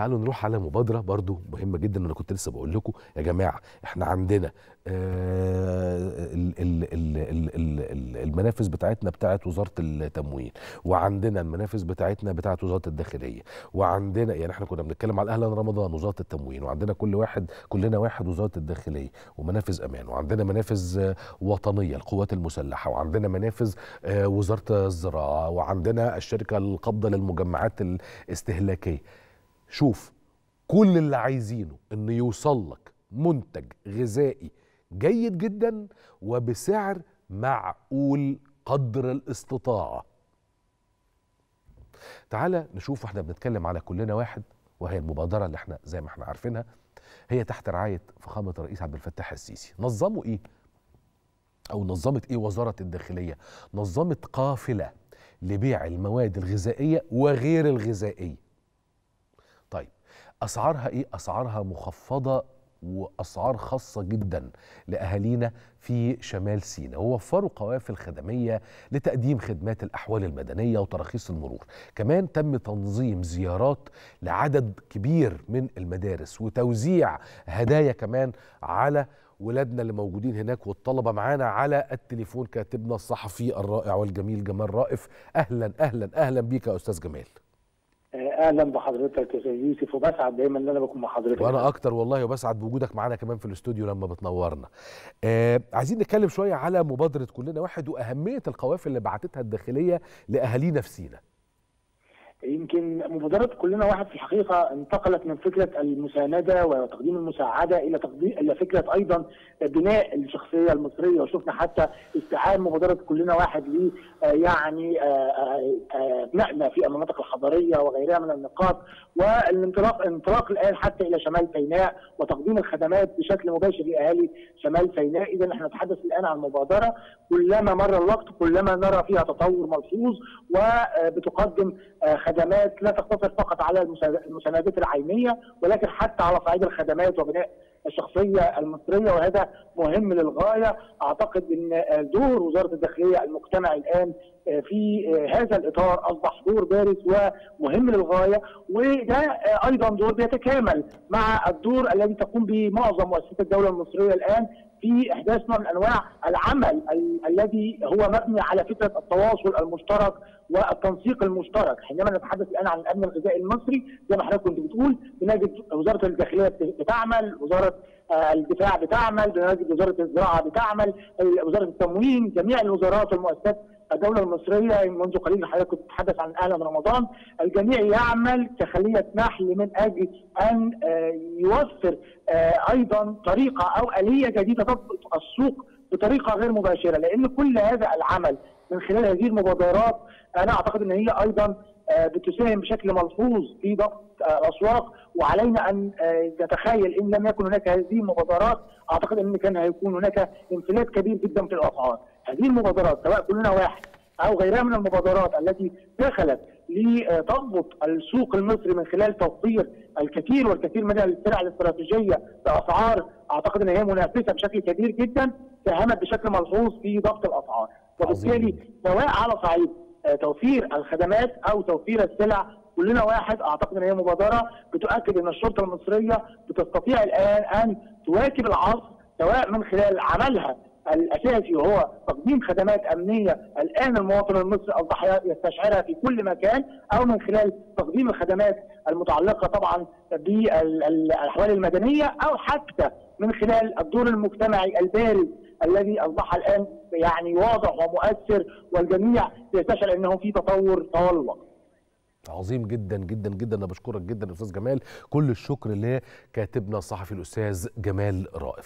تعالوا نروح على مبادرة برضو مهمة جدا. أنا كنت لسه بقول لكم يا جماعة احنا عندنا المنافذ بتاعتنا بتاعت وزارة التموين، وعندنا المنافذ بتاعتنا بتاعت وزارة الداخلية، وعندنا يعني احنا كنا بنتكلم على أهلا رمضان وزارة التموين، وعندنا كل واحد كلنا واحد وزارة الداخلية ومنافذ أمان، وعندنا منافذ وطنية القوات المسلحة، وعندنا منافذ وزارة الزراعة، وعندنا الشركة القابضة للمجمعات الاستهلاكية. شوف كل اللي عايزينه إن يوصل لك منتج غذائي جيد جدا وبسعر معقول قدر الاستطاعة. تعالى نشوف احنا بنتكلم على كلنا واحد، وهي المبادرة اللي احنا زي ما احنا عارفينها هي تحت رعاية فخامة الرئيس عبد الفتاح السيسي. نظموا ايه؟ او نظمت ايه وزارة الداخلية؟ نظمت قافلة لبيع المواد الغذائية وغير الغذائية. طيب اسعارها ايه؟ اسعارها مخفضة واسعار خاصه جدا لاهالينا في شمال سيناء، ووفروا قوافل خدميه لتقديم خدمات الاحوال المدنيه وتراخيص المرور. كمان تم تنظيم زيارات لعدد كبير من المدارس وتوزيع هدايا كمان على ولادنا اللي موجودين هناك والطلبه معانا. على التليفون كاتبنا الصحفي الرائع والجميل جمال رائف. اهلا اهلا اهلا بيك يا استاذ جمال. اهلا بحضرتك يا سيدي يوسف، وبسعد دايما ان انا بكون مع حضرتك. وانا اكتر والله، وبسعد بوجودك معانا كمان في الاستوديو لما بتنورنا. عايزين نتكلم شويه على مبادره كلنا واحد واهميه القوافل اللي بعتتها الداخليه لاهالينا في سيناء. يمكن مبادره كلنا واحد في الحقيقه انتقلت من فكره المسانده وتقديم المساعده الى فكره ايضا بناء الشخصيه المصريه، وشفنا حتى استيعاب مبادره كلنا واحد ل يعني ابنائنا في المناطق الحضريه وغيرها من النقاط، والانطلاق الان حتى الى شمال سيناء وتقديم الخدمات بشكل مباشر لاهالي شمال سيناء. اذا احنا نتحدث الان عن مبادره كلما مر الوقت كلما نرى فيها تطور ملحوظ، وبتقدم خدمات لا تقتصر فقط على المساندات العينيه ولكن حتى على صعيد الخدمات وبناء الشخصيه المصريه، وهذا مهم للغايه. اعتقد ان دور وزاره الداخليه المجتمعي الان في هذا الاطار اصبح دور بارز ومهم للغايه، وده ايضا دور بيتكامل مع الدور الذي تقوم به معظم مؤسسات الدوله المصريه الان في احداث نوع من انواع العمل الذي هو مبني على فكره التواصل المشترك والتنسيق المشترك. حينما نتحدث الان عن الامن الغذائي المصري زي ما حضرتك كنت بتقول، بنجد وزاره الداخليه بتعمل، وزاره الدفاع بتعمل، بنجد وزاره الزراعه بتعمل، وزاره التموين، جميع الوزارات والمؤسسات الدولة المصرية. منذ قليل حضرتك كنت بتتحدث عن أهلا رمضان، الجميع يعمل كخلية نحل من أجل أن يوفر أيضا طريقة أو آلية جديدة تضبط السوق بطريقة غير مباشرة، لأن كل هذا العمل من خلال هذه المبادرات أنا أعتقد أن هي أيضا بتساهم بشكل ملحوظ في ضغط الأسواق. وعلينا أن نتخيل إن لم يكن هناك هذه المبادرات أعتقد أن كان هيكون هناك انفلات كبير جدا في الأسعار. هذه المبادرات سواء كلنا واحد أو غيرها من المبادرات التي دخلت لتضبط السوق المصري من خلال توفير الكثير والكثير من السلع الاستراتيجية بأسعار أعتقد أن هي منافسة بشكل كبير جدا، ساهمت بشكل ملحوظ في ضبط الأسعار، وبالتالي سواء على صعيد توفير الخدمات أو توفير السلع كلنا واحد. أعتقد أن هي مبادرة بتؤكد أن الشرطة المصرية بتستطيع الآن أن تواكب العصر، سواء من خلال عملها الأساسي وهو تقديم خدمات أمنية الآن المواطن المصري الضحايا يستشعرها في كل مكان، أو من خلال تقديم الخدمات المتعلقة طبعا بالأحوال المدنية، أو حتى من خلال الدور المجتمعي البارز الذي أصبح الآن يعني واضح ومؤثر والجميع يستشعر أنه في تطور طوال الوقت. عظيم جدا جدا جدا. أنا بشكرك جدا أستاذ جمال، كل الشكر لكاتبنا الصحفي الأستاذ جمال رائف.